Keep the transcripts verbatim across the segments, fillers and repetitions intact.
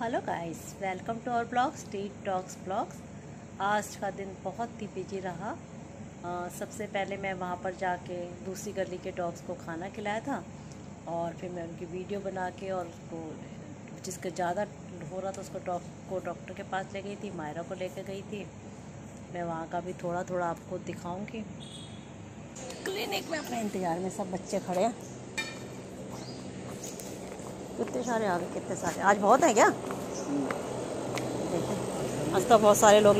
Hello guys, welcome to our blog street dogs blogs. आज का दिन बहुत ही बिजी रहा। आ, सबसे पहले मैं वहाँ पर जाके दूसरी गली के डॉग्स को खाना खिलाया था और फिर मैं उनकी वीडियो बना के और उसको जिसका ज़्यादा हो रहा था उसको डॉग को डॉक्टर के पास ले गई थी, मायरा को लेकर गई थी। मैं वहाँ का भी थोड़ा थोड़ा आपको दिखाऊँगी। क्लिनिक में अपने इंतज़ार में सब बच्चे खड़े हैं। कितने सारे आ गए, कितने सारे आज बहुत है क्या? देखो आज तो बहुत सारे लोग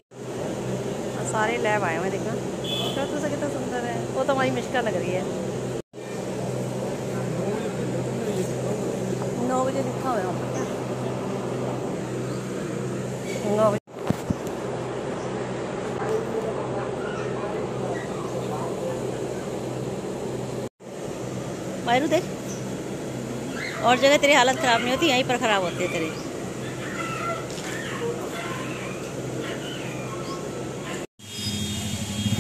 सारे लैब आए हुए। देखना छोटू से कितना सुंदर है, वो तो हमारी मिश्का लग रही है। नौ बजे लिखा हुआ है, नौ बजे मायरू देख। और जगह तेरी हालत ख़राब नहीं होती, यहीं पर ख़राब होती है तेरी।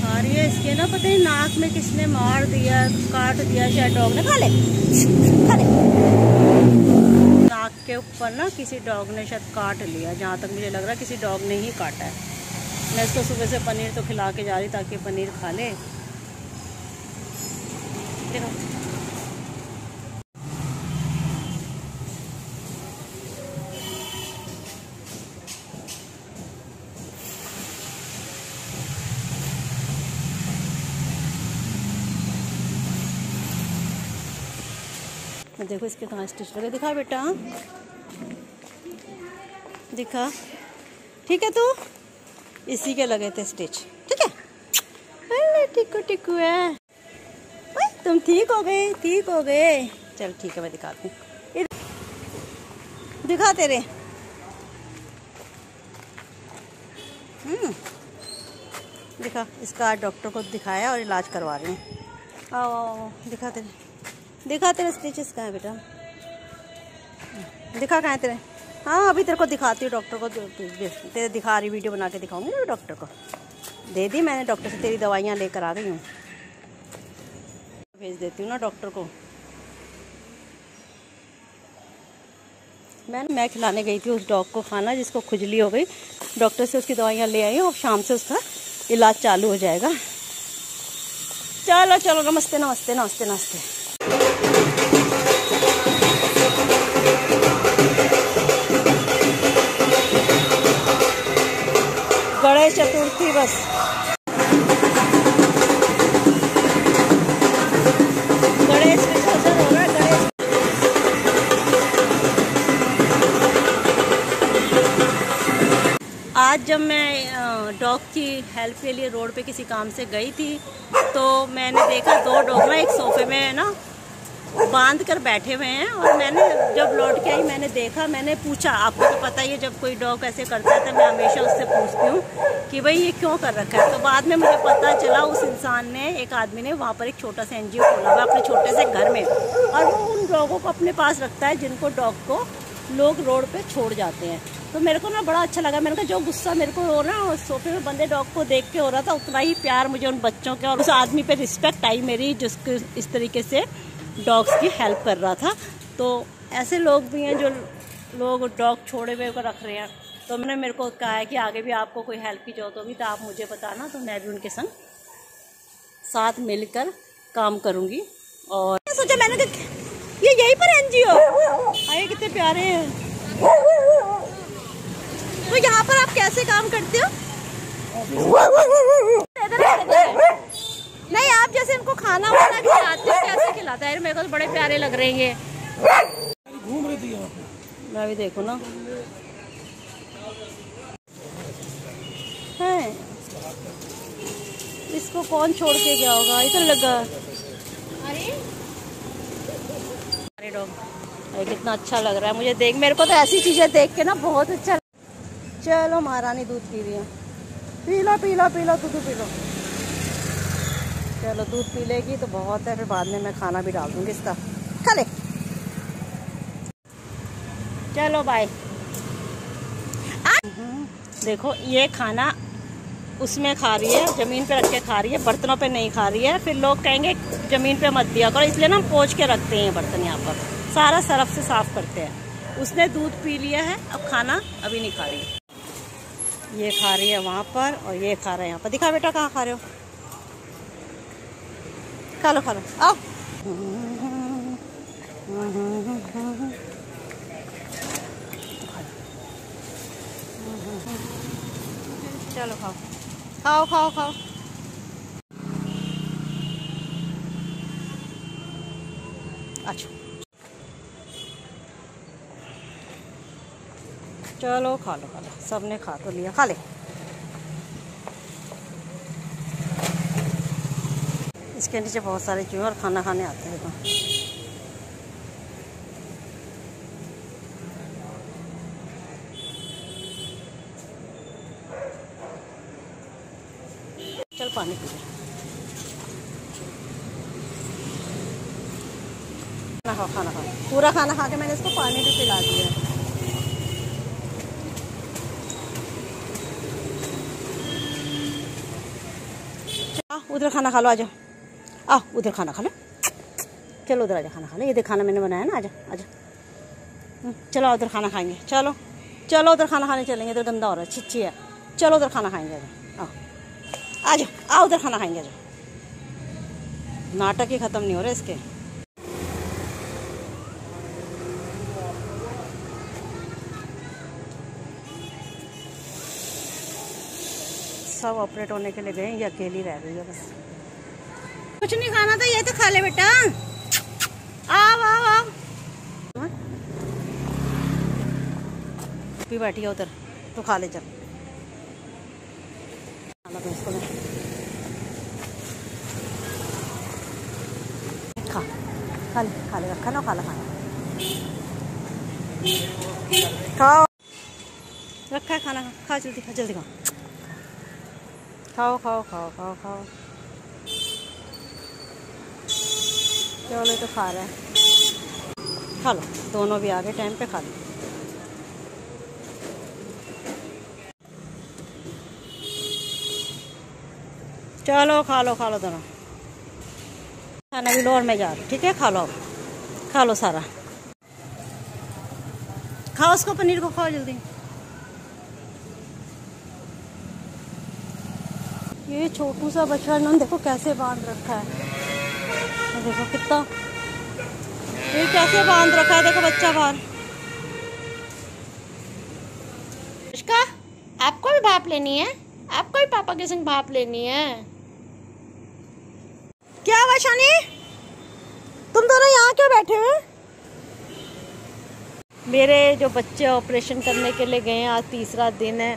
खा रही है इसके ना, पता नहीं नाक में किसने मार दिया, काट दिया शायद डॉग ने। खा ले खा ले। नाक के ऊपर ना किसी डॉग ने शायद काट लिया, जहाँ तक मुझे लग रहा है किसी डॉग ने ही काटा है। मैं इसको सुबह से पनीर तो खिला के जा रही ताकि पनीर खा ले। देखो इसके कहाँ स्टिच लगे, दिखा बेटा दिखा। ठीक है, तो इसी के लगे थे स्टिच। ठीक है, अरे टिकू टिकू है, तुम ठीक हो गए, ठीक हो गए। चल ठीक है, मैं दिखाती हूँ, दिखा तेरे। हम्म दिखा, इसका डॉक्टर को दिखाया और इलाज करवा रहे हैं। आओ आओ, दिखा तेरे, दिखा तेरे स्टिचेस कहाँ है बेटा, दिखा कहाँ है तेरे। हाँ अभी तेरे को दिखाती हूँ, डॉक्टर को तेरे दिखा रही, वीडियो बना के दिखाऊंगी ना डॉक्टर को। दे दी मैंने डॉक्टर से, तेरी दवाइयाँ लेकर आ गई हूँ, भेज देती हूँ ना डॉक्टर को। मैं मैं खिलाने गई थी उस डॉग को खाना जिसको खुजली हो गई, डॉक्टर से उसकी दवाइयाँ ले आई हूँ और शाम से उसका इलाज चालू हो जाएगा। चलो चलो, नमस्ते नमस्ते नमस्ते नमस्ते। गणेश चतुर्थी बस गणेश विसर्जन होगा। गणेश आज जब मैं डॉग की हेल्प के लिए रोड पे किसी काम से गई थी तो मैंने देखा दो डॉग ना एक सोफे में है ना बांध कर बैठे हुए हैं। और मैंने जब लौट के आई मैंने देखा, मैंने पूछा। आपको तो पता ही है जब कोई डॉग ऐसे करता है तो मैं हमेशा उससे पूछती हूँ कि भाई ये क्यों कर रखा है। तो बाद में मुझे पता चला उस इंसान ने, एक आदमी ने वहाँ पर एक छोटा सा एन जी ओ खोला हुआ अपने छोटे से घर में, और वो उन डॉगों को अपने पास रखता है जिनको डॉग को लोग रोड पर छोड़ जाते हैं। तो मेरे को ना बड़ा अच्छा लगा। मैंने कहा जो गुस्सा मेरे को हो रहा उस सोफे में बंदे डॉग को देख के हो रहा था, उतना ही प्यार मुझे उन बच्चों के और उस आदमी पर रिस्पेक्ट आई मेरी, जिसके इस तरीके से डॉग्स की हेल्प कर रहा था। तो ऐसे लोग भी हैं जो लोग डॉग छोड़े हुए को रख रहे हैं। तो मैंने मेरे को कहा है कि आगे भी आपको कोई हेल्प की जरूरत होगी तो आप मुझे बताना, तो मैं भी उनके संग साथ मिलकर काम करूंगी। और सोचा मैंने कि ये यहीं पर एन जी ओ आए, कितने प्यारे हैं। तो यहाँ पर आप कैसे काम करते हो? नहीं आप जैसे इनको खाना वाना खिलाते हो, कैसे खिलाते हैं? मेरे को तो बड़े प्यारे लग रहे हैं। घूम रही थी यहाँ पे, मैं भी देखो ना है। इसको कौन छोड़ के गया होगा, इधर लगा। अरे डॉग कितना अच्छा लग रहा है मुझे देख, मेरे को तो ऐसी चीजें देख के ना बहुत अच्छा। चलो महारानी दूध पी रही है, पी लो पी लो पी लो, दूध पी लो। चलो दूध पी लेगी तो बहुत है, फिर बाद में मैं खाना भी डाल दूंगी इसका। खा ले, चलो बाय। देखो ये खाना उसमें खा रही है, ज़मीन पे रख के खा रही है, बर्तनों पे नहीं खा रही है। फिर लोग कहेंगे ज़मीन पे मत दिया करो, इसलिए ना हम पोंछ के रखते हैं बर्तन। यहाँ पर सारा सरफ से साफ़ करते हैं। उसने दूध पी लिया है, अब खाना अभी नहीं खा रही है। ये खा रही है वहाँ पर और ये खा रहे हैं यहाँ पर। दिखा बेटा कहाँ खा रहे हो, खा लो खा लो आओ। चलो खाओ खाओ खाओ खाओ। अच्छा चलो खा लो खा लो, सबने खा तो लिया, खा ले। इसके नीचे बहुत सारे चूहे और खाना खाने आते हैं। चल पानी पी ले, खाना खाओ खाना खाओ। पूरा खाना खा के मैंने इसको पानी भी पिला दिया। उधर खाना खा लो, आ जाओ आ उधर खाना खा लो, चलो उधर आ जाओ खाना खा लो। ये देख खाना मैंने बनाया ना, आ जाओ आ जाओ, चलो उधर खाना खाएंगे, चलो चलो उधर खाना खाने चलेंगे, इधर गंदा हो रहा है, छिछी है, चलो उधर खाना खाएंगे, आ जाओ आ जाओ आ उधर खाना खाएंगे, आ जाओ। नाटक ही खत्म नहीं हो रहा इसके। सब ऑपरेट होने के लिए गए, ये अकेली रह रही है बस। कुछ नहीं खाना था, ये तो खा ले बेटा, आओ आओ आओ। भी बैठी है उधर, तो खा ले, चल खा खा ले खा ले, रखा ना खा ला खाना खाओ, रखा है खाना, खा जल्दी खा जल्दी खा, खाओ खाओ खाओ खाओ खाओ। चलो तो खा रहा है, खा लो, दोनों भी आ गए टाइम पे, खा लो। चलो खा लो खा लो दोनों, खाना भी लो और मैं जा रहा हूँ, ठीक है, खा लो खा लो सारा, खाओ उसको, पनीर को खाओ जल्दी। ये छोटू सा बच्चा इन्होंने देखो कैसे बांध रखा है, देखो कितना ये कैसे बांध रखा है, देखो बच्चा बाहर। अनुष्का आपको भी भाप लेनी है, आपको भी पापा के संग भाप लेनी है। क्या हुआ शानी, तुम दोनों यहाँ क्यों बैठे हुए? मेरे जो बच्चे ऑपरेशन करने के लिए गए हैं, आज तीसरा दिन है,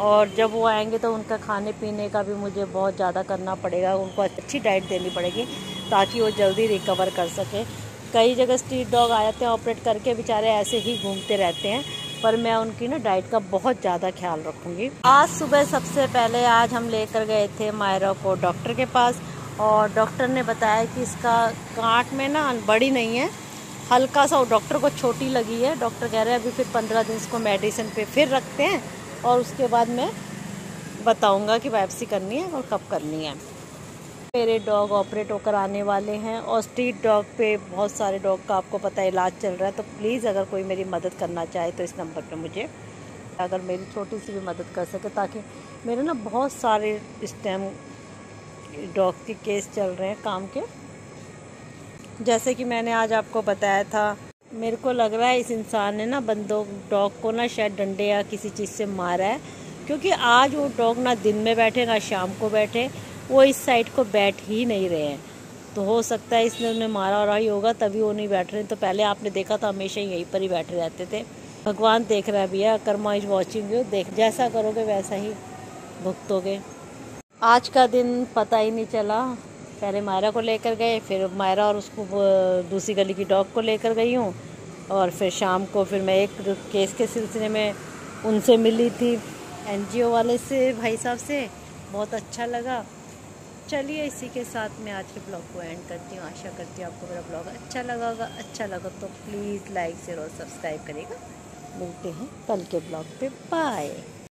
और जब वो आएंगे तो उनका खाने पीने का भी मुझे बहुत ज़्यादा करना पड़ेगा, उनको अच्छी डाइट देनी पड़ेगी ताकि वो जल्दी रिकवर कर सके। कई जगह स्ट्रीट डॉग आ जाते हैं ऑपरेट करके, बेचारे ऐसे ही घूमते रहते हैं, पर मैं उनकी ना डाइट का बहुत ज़्यादा ख्याल रखूँगी। आज सुबह सबसे पहले आज हम लेकर गए थे मायरा को डॉक्टर के पास, और डॉक्टर ने बताया कि इसका गांठ में ना बड़ी नहीं है, हल्का सा, डॉक्टर को छोटी लगी है। डॉक्टर कह रहे हैं अभी फिर पंद्रह दिन इसको मेडिसिन पर फिर रखते हैं, और उसके बाद मैं बताऊंगा कि वापसी करनी है और कब करनी है। मेरे डॉग ऑपरेट होकर आने वाले हैं, और स्ट्रीट डॉग पे बहुत सारे डॉग का आपको पता है इलाज चल रहा है, तो प्लीज़ अगर कोई मेरी मदद करना चाहे तो इस नंबर पे मुझे अगर मेरी छोटी सी भी मदद कर सके, ताकि मेरे ना बहुत सारे इस टाइम डॉग के केस चल रहे हैं काम के। जैसे कि मैंने आज आपको बताया था, मेरे को लग रहा है इस इंसान ने ना बंदूक डॉग को ना शायद डंडे या किसी चीज़ से मारा है, क्योंकि आज वो डॉग ना दिन में बैठे ना शाम को बैठे, वो इस साइड को बैठ ही नहीं रहे हैं, तो हो सकता है इसने उन्हें मारा और ही होगा तभी वो नहीं बैठ रहे। तो पहले आपने देखा था हमेशा यहीं पर ही बैठे रहते थे। भगवान देख रहा है भैया, कर्मा इज वॉचिंग यू, देख जैसा करोगे वैसा ही भुगतोगे। आज का दिन पता ही नहीं चला, पहले मायरा को लेकर गए, फिर मायरा और उसको दूसरी गली की डॉग को लेकर गई हूँ, और फिर शाम को फिर मैं एक केस के सिलसिले में उनसे मिली थी, एनजीओ वाले से, भाई साहब से, बहुत अच्छा लगा। चलिए इसी के साथ मैं आज के ब्लॉग को एंड करती हूँ। आशा करती हूँ आपको मेरा ब्लॉग अच्छा लगा होगा, अच्छा लगा तो प्लीज़ लाइक शेयर और सब्सक्राइब करिएगा। मिलते हैं कल के ब्लॉग पे, बाय।